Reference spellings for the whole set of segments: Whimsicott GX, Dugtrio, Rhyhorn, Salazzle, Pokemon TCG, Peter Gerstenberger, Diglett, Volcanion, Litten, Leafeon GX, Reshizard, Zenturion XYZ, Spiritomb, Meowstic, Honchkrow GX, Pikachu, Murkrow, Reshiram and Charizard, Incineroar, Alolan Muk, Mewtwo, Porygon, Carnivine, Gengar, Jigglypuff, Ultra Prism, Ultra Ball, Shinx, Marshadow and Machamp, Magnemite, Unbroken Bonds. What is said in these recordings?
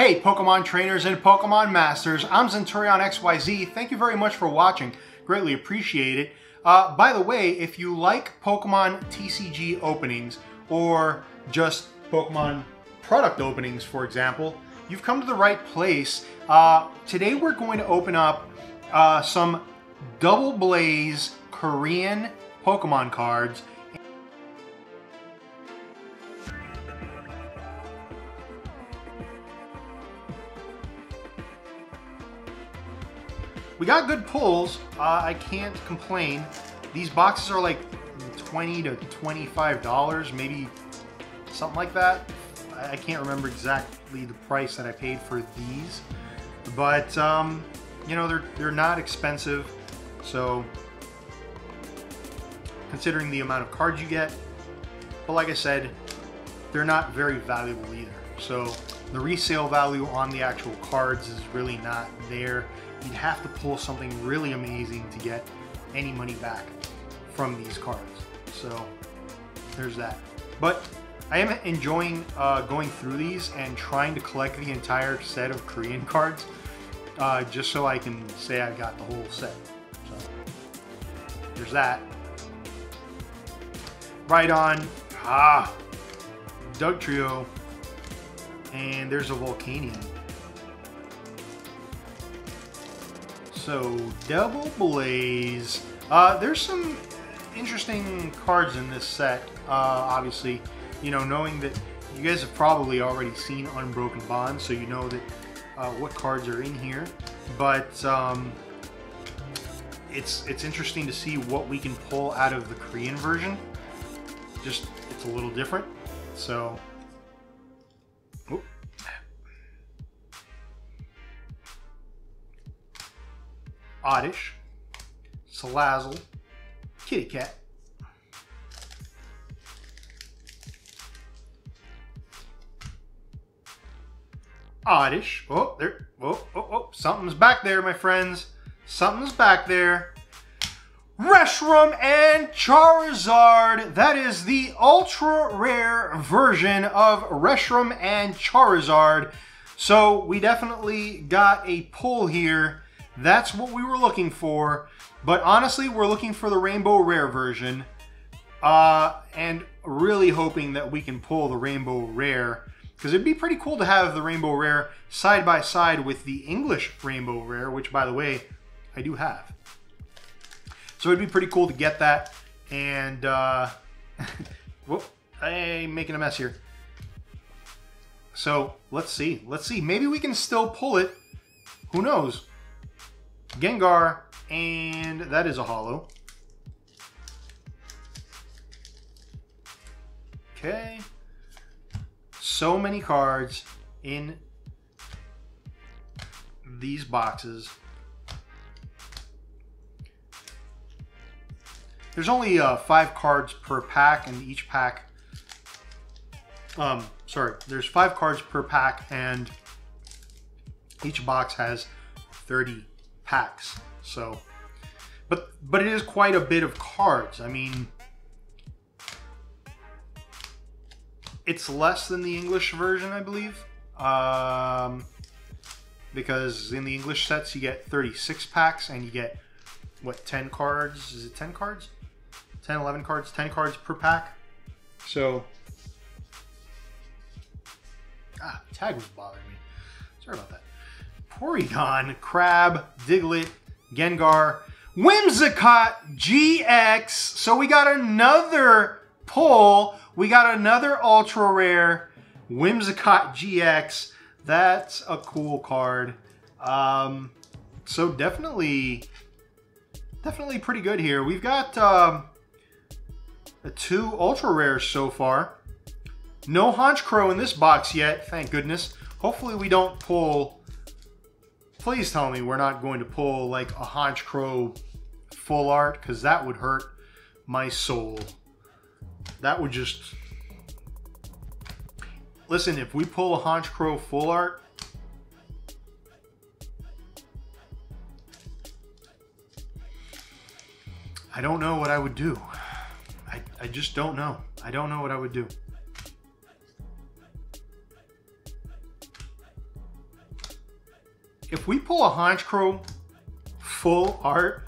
Hey Pokemon trainers and Pokemon masters, I'm Zenturion XYZ. Thank you very much for watching. Greatly appreciate it. By the way, if you like Pokemon TCG openings or just Pokemon product openings, for example, you've come to the right place. Today we're going to open up some Double Blaze Korean Pokemon cards. We got good pulls, I can't complain. These boxes are like $20 to $25, maybe something like that. I can't remember exactly the price that I paid for these, but you know, they're not expensive. So considering the amount of cards you get, but like I said, they're not very valuable either. So the resale value on the actual cards is really not there. You'd have to pull something really amazing to get any money back from these cards. So there's that. But I am enjoying going through these and trying to collect the entire set of Korean cards just so I can say I've got the whole set. So there's that. Right on. Ah, Dugtrio. And there's a Volcanion. So, Double Blaze. There's some interesting cards in this set. Obviously, you know, knowing that you guys have probably already seen Unbroken Bonds, so you know that what cards are in here. But it's interesting to see what we can pull out of the Korean version. Just it's a little different. So, whoop. Oddish, Salazzle, Kitty Cat, Oddish. Oh, there. Oh, oh, oh. Something's back there, my friends. Something's back there. Reshiram and Charizard. That is the ultra rare version of Reshiram and Charizard. So we definitely got a pull here. That's what we were looking for, but honestly, we're looking for the Rainbow Rare version, and really hoping that we can pull the Rainbow Rare, because it'd be pretty cool to have the Rainbow Rare side by side with the English Rainbow Rare, which, by the way, I do have. So it'd be pretty cool to get that, and, whoop, I'm making a mess here. So, let's see. Maybe we can still pull it. Who knows? Gengar, and that is a holo. Okay. So many cards in these boxes. There's only 5 cards per pack, and each pack... there's 5 cards per pack, and each box has 30 packs. So, but it is quite a bit of cards. I mean, it's less than the English version, I believe, because in the English sets you get 36 packs and you get what, 10 cards? Is it 10 cards? 10, 11 cards, 10 cards per pack. So, tag was bothering me. Sorry about that. Porygon, Crab, Diglett, Gengar, Whimsicott GX. So we got another pull. We got another ultra rare Whimsicott GX. That's a cool card. So definitely pretty good here. We've got 2 ultra rares so far. No Honchkrow in this box yet. Thank goodness. Hopefully we don't pull... Please tell me we're not going to pull like a Honchkrow full art, because that would hurt my soul. That would just... Listen, if we pull a Honchkrow full art, I don't know what I would do. I just don't know. I don't know what I would do. if we pull a Honchkrow full art,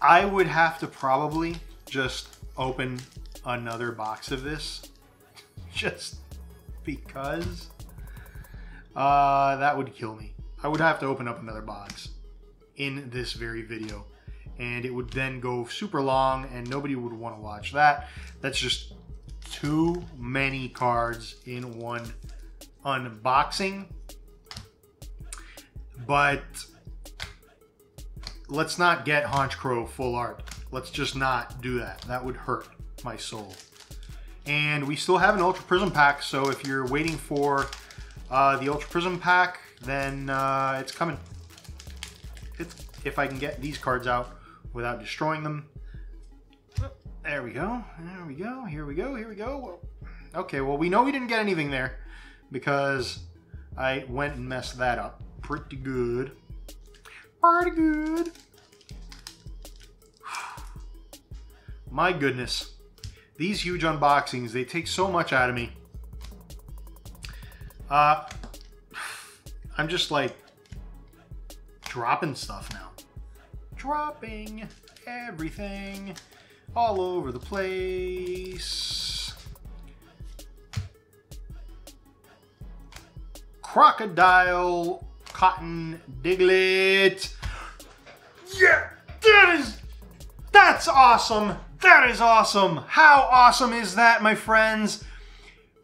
I would have to probably just open another box of this just because that would kill me. I would have to open up another box in this very video, and it would then go super long and nobody would want to watch that. That's just too many cards in one unboxing. But let's not get Honchkrow full art. Let's just not do that. That would hurt my soul. And we still have an Ultra Prism pack, so if you're waiting for the Ultra Prism pack, then it's coming. If I can get these cards out without destroying them. There we go. There we go. Here we go. Here we go. Okay, well, we know we didn't get anything there because I went and messed that up. Pretty good. Pretty good. My goodness. These huge unboxings, they take so much out of me. I'm just like dropping stuff now. Dropping everything all over the place. Crocodile Cotton Diglett. Yeah, that's awesome. That is awesome. How awesome is that, my friends?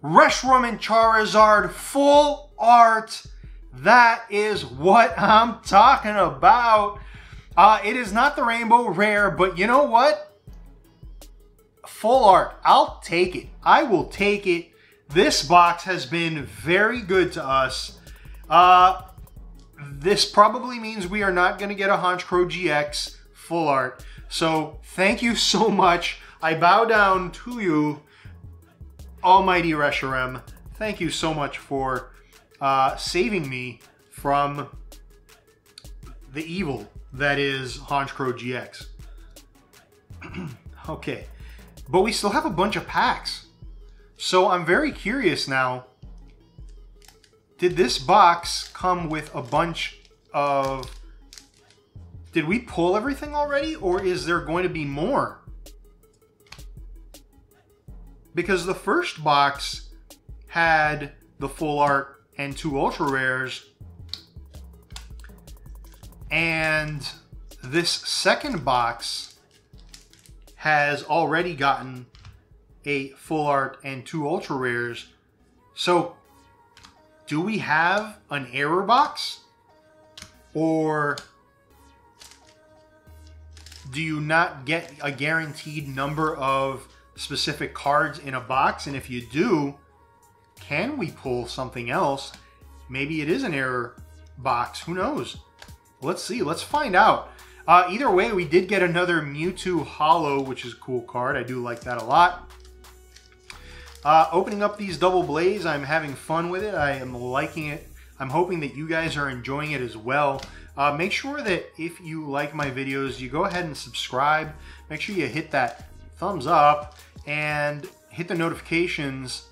Reshiram and Charizard full art. That is what I'm talking about. It is not the Rainbow Rare, but you know what? Full art. I'll take it. I will take it. This box has been very good to us. This probably means we are not going to get a Honchkrow GX full art. So thank you so much. I bow down to you, Almighty Reshiram. Thank you so much for saving me from the evil that is Honchkrow GX. Okay, but we still have a bunch of packs. So I'm very curious now. Did this box come with a bunch of... Did we pull everything already, or is there going to be more? Because the first box had the full art and 2 ultra rares. And this second box has already gotten a full art and 2 ultra rares. So do we have an error box? Or... do you not get a guaranteed number of specific cards in a box? And if you do, can we pull something else? Maybe it is an error box. Who knows? Let's see. Let's find out. Either way, we did get another Mewtwo Holo, which is a cool card. I do like that a lot. Opening up these Double Blaze, I'm having fun with it. I am liking it. I'm hoping that you guys are enjoying it as well. Make sure that if you like my videos, you go ahead and subscribe. Make sure you hit that thumbs up and hit the notifications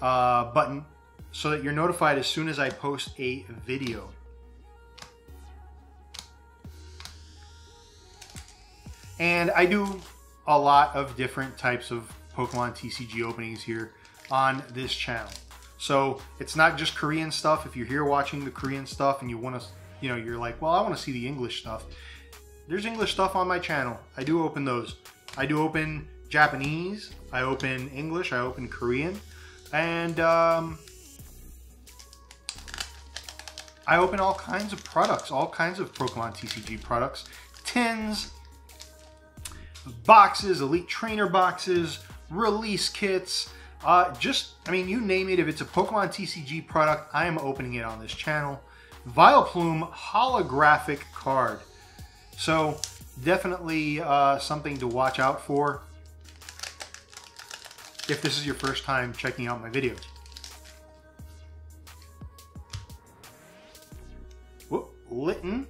button so that you're notified as soon as I post a video. And I do a lot of different types of Pokemon TCG openings here on this channel. So it's not just Korean stuff. If you're here watching the Korean stuff and you want to, you know, you're like, well, I want to see the English stuff. There's English stuff on my channel. I do open those. I do open Japanese. I open English. I open Korean. And I open all kinds of products, all kinds of Pokemon TCG products. Tins, boxes, Elite Trainer boxes, release kits. I mean, you name it. If it's a Pokemon TCG product, I am opening it on this channel. Vileplume holographic card. So definitely something to watch out for if this is your first time checking out my videos. Whoop, Litten.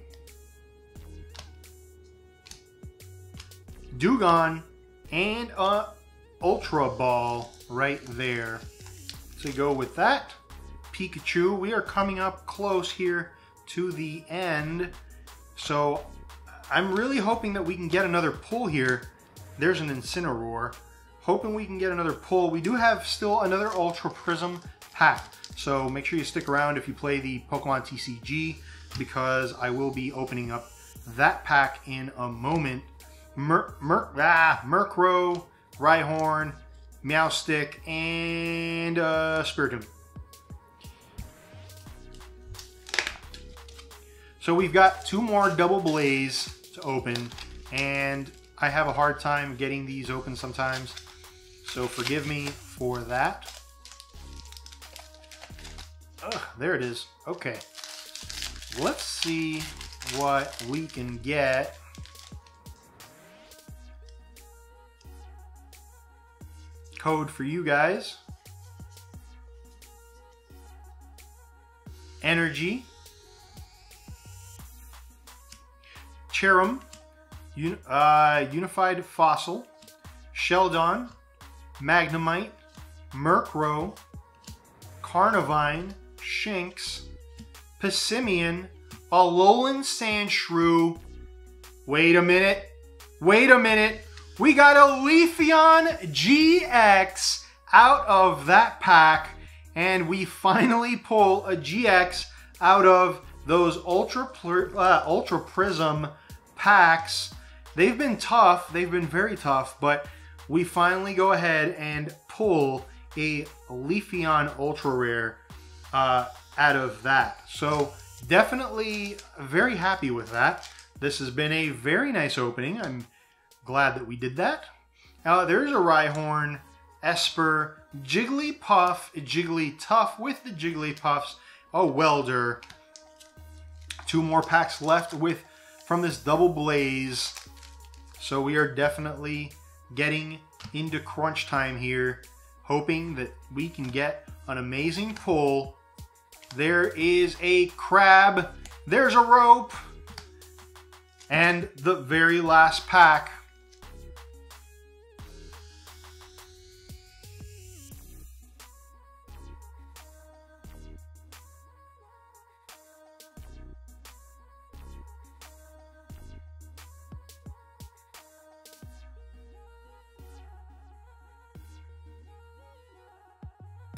Dugong and Ultra Ball right there. So you go with that. Pikachu. We are coming up close here to the end, so I'm really hoping that we can get another pull here. There's an Incineroar. Hoping we can get another pull. We do have still another Ultra Prism pack, so make sure you stick around if you play the Pokemon TCG, because I will be opening up that pack in a moment. Murkrow, Rhyhorn, Meowstic, and Spiritomb. So we've got two more Double Blaze to open, and I have a hard time getting these open sometimes, so forgive me for that. Ugh, there it is. Okay, let's see what we can get. Code for you guys. Energy. Cherum. Unified Fossil. Sheldon. Magnemite. Murkrow. Carnivine. Shinx. Pissimian. Alolan Sandshrew. Wait a minute. Wait a minute. We got a Leafeon GX out of that pack, and we finally pull a GX out of those Ultra Prism packs. They've been tough. They've been very tough, but we finally go ahead and pull a Leafeon Ultra Rare out of that. So definitely very happy with that. This has been a very nice opening. I'm glad that we did that. There's a Rhyhorn, Esper, Jigglypuff, Jigglytuff with the Jigglypuffs, a Welder. Two more packs left with from this Double Blaze. So we are definitely getting into crunch time here, hoping that we can get an amazing pull. There is a Crab, there's a Rope, and the very last pack.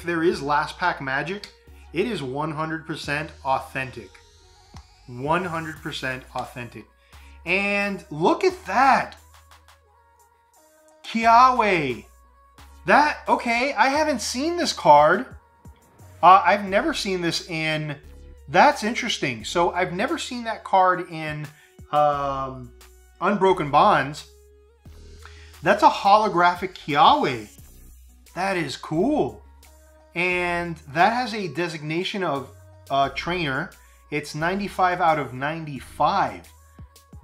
There is last pack magic. It is 100% authentic. 100% authentic. And look at that. Kiawe. That, okay, I haven't seen this card. I've never seen this in, that's interesting. So I've never seen that card in Unbroken Bonds. That's a holographic Kiawe. That is cool. And that has a designation of trainer. It's 95 out of 95.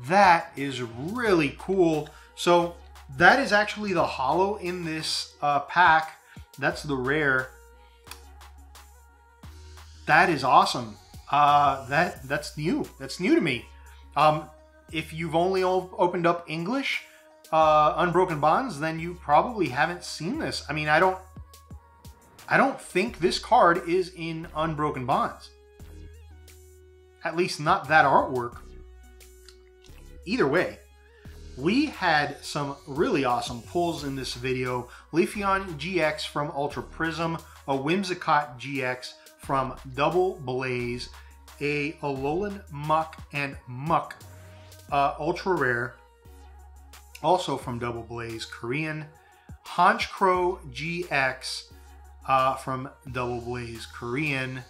That is really cool. So that is actually the holo in this pack. That's the rare. That is awesome. That's new. That's new to me. If you've only opened up English Unbroken Bonds, then you probably haven't seen this. I mean, I don't think this card is in Unbroken Bonds. At least not that artwork. Either way, we had some really awesome pulls in this video. Leafeon GX from Ultra Prism, a Whimsicott GX from Double Blaze, a Alolan Muk Ultra Rare, also from Double Blaze, Korean, Honchkrow GX, from Double Blaze Korean.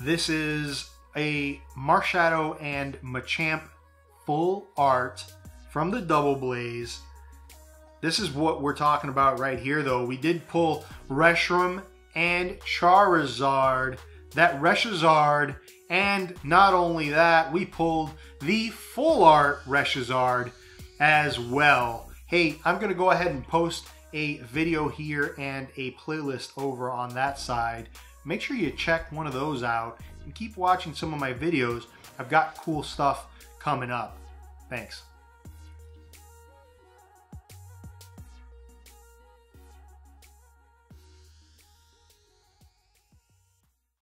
This is a Marshadow and Machamp full art from the Double Blaze. This is what we're talking about right here, though. We did pull Reshiram and Charizard. That Reshizard, and not only that, we pulled the full art Reshizard as well. Hey, I'm gonna go ahead and post a video here and a playlist over on that side. Make sure you check one of those out and keep watching some of my videos. I've got cool stuff coming up. Thanks.